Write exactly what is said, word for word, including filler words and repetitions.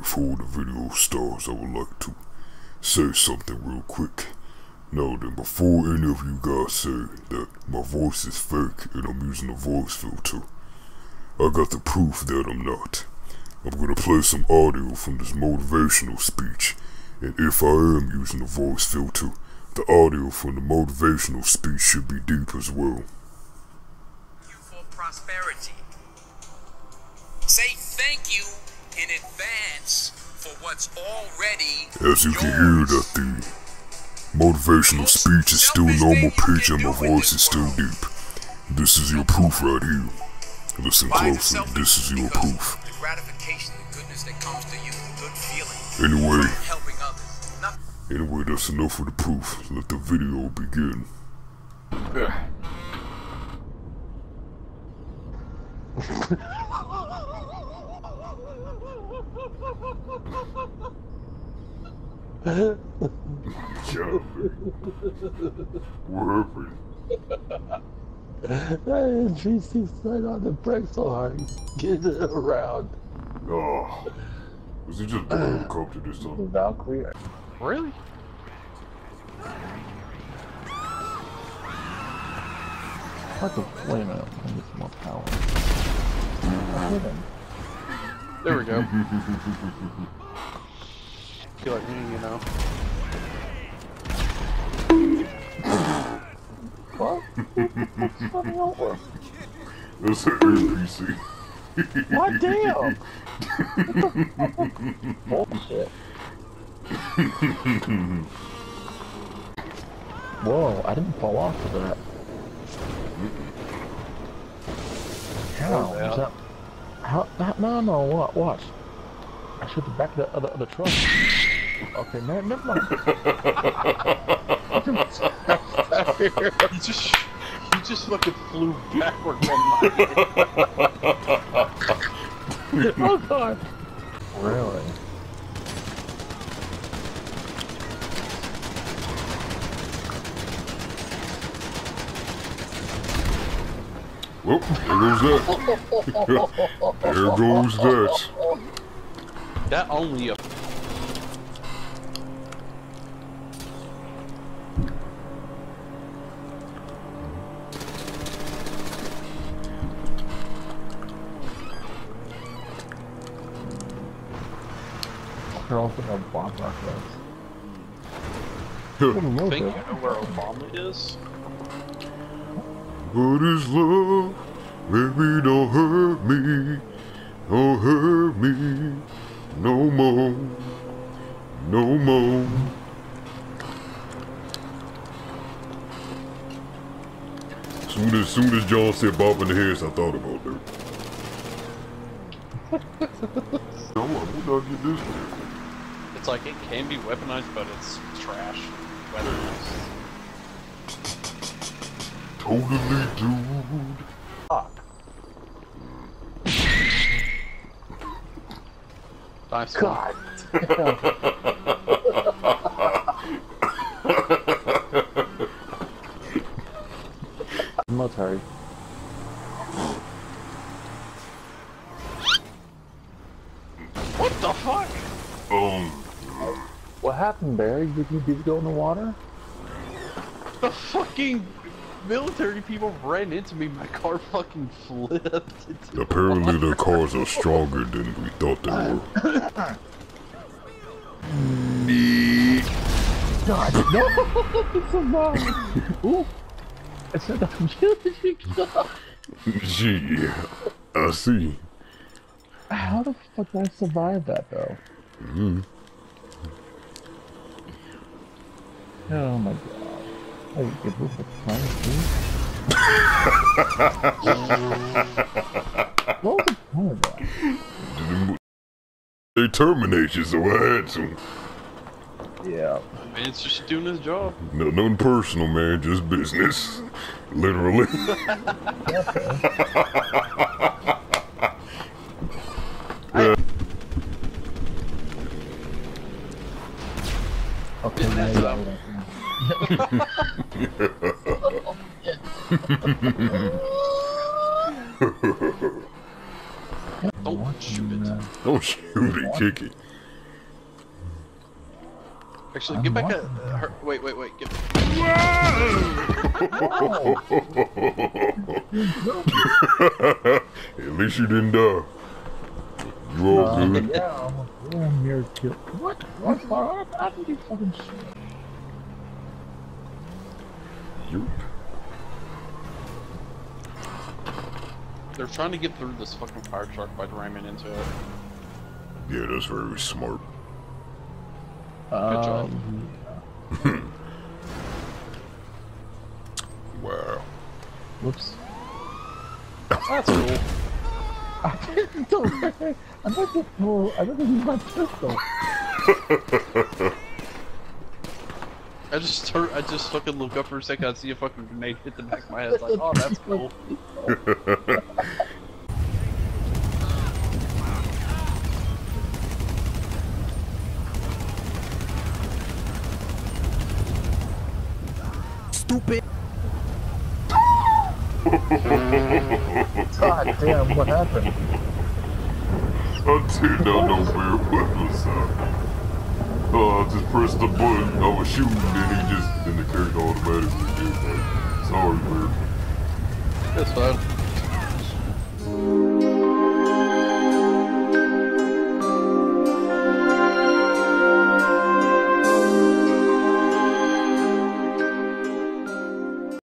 before the video starts, I would like to say something real quick. Now then, before any of you guys say that my voice is fake and I'm using a voice filter, I got the proof that I'm not. I'm gonna play some audio from this motivational speech, and if I am using a voice filter, the audio from the motivational speech should be deep as well. Thank you for prosperity. Say thank you in advance for what's already yours. As you can hear, that the motivational speech is still normal pitch and my voice is still deep. This is your proof right here. Listen closely, this is your proof. The gratification, the goodness that comes to you, the good feeling. Anyway, anyway, that's enough of the proof. Let the video begin. Job, what happened? three sixty-nine on the brakes so hard. Get it around. Oh, was he just blowing a copter or something? Valkyrie. Really? What the? Wait a minute. I need some more power. Mm-hmm. There we go. Like me, you know. What? What's fucking over? That's an N P C. What damn? Bullshit. Whoa! I didn't fall off of that. How? Is that? How? That, no, no. What? Watch. I should have backed the other other truck. Okay, man, never mind. you just, you just fucking flew backward from my head. Oh god! Really? Well, there goes that. There goes that. That only a. They're also no bomb like this. I think you know where Obama is. What is love? Baby, don't hurt me. Don't hurt me. No more. No more. Soon as soon as John said Bob in the heads, I thought about that. No, we'll not get this one. It's like it can be weaponized, but it's trash. Weaponized. Totally, dude. Fuck. Nice God. I'm not tired. What the fuck? Um. What happened, Barry? Did you, did you go in the water? The fucking military people ran into me. My car fucking flipped. Apparently their cars are stronger than we thought they were. God, no! It's a mom! Ooh! I said I'm killing God! Gee, I see. How the fuck did I survive that, though? Mm-hmm. Oh my god. I didn't get moved at the time, dude. What was the point of that? They terminate you, so I had to. Yeah. Man's just doing his job. No, nothing personal, man. Just business. Literally. uh, Okay, that's up. Don't shoot it. Don't shoot it, kick it. Actually, get back a... Uh, her, wait, wait, wait. Get... Whoa! At least you didn't die. You all uh, good? Yeah, I'm a mere kid. What? What? What? How did you fucking shit? Yep. They're trying to get through this fucking fire truck by ramming into it. Yeah, that's very smart. Um, Good job. Wow. Whoops. That's cool. I didn't do it. I'm not the fool. I didn't use my pistol. I just turn, I just fucking look up for a second. I see a fucking grenade hit the back of my head. Like, oh, that's cool. Stupid. God damn! What happened? I did not know where what was up. Oh, I just pressed the button, I was shooting, and he just, and the character automatically did that. Sorry, man. That's fine.